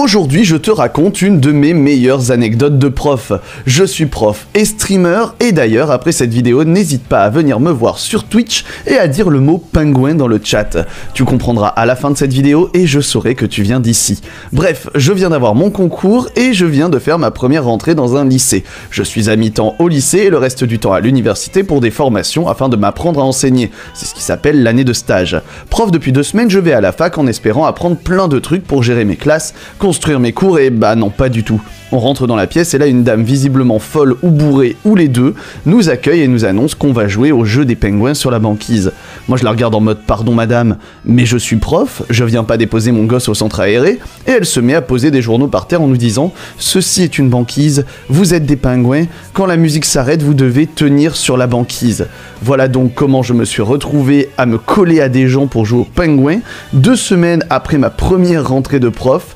Aujourd'hui, je te raconte une de mes meilleures anecdotes de prof. Je suis prof et streamer, et d'ailleurs, après cette vidéo, n'hésite pas à venir me voir sur Twitch et à dire le mot pingouin dans le chat. Tu comprendras à la fin de cette vidéo et je saurai que tu viens d'ici. Bref, je viens d'avoir mon concours et je viens de faire ma première rentrée dans un lycée. Je suis à mi-temps au lycée et le reste du temps à l'université pour des formations afin de m'apprendre à enseigner. C'est ce qui s'appelle l'année de stage. Prof depuis 2 semaines, je vais à la fac en espérant apprendre plein de trucs pour gérer mes classes, construire mes cours et bah non, pas du tout. On rentre dans la pièce et là une dame visiblement folle ou bourrée ou les deux nous accueille et nous annonce qu'on va jouer au jeu des pingouins sur la banquise. Moi je la regarde en mode pardon madame, mais je suis prof, je viens pas déposer mon gosse au centre aéré, et elle se met à poser des journaux par terre en nous disant ceci est une banquise, vous êtes des pingouins, quand la musique s'arrête vous devez tenir sur la banquise. Voilà donc comment je me suis retrouvé à me coller à des gens pour jouer aux pingouins 2 semaines après ma première rentrée de prof.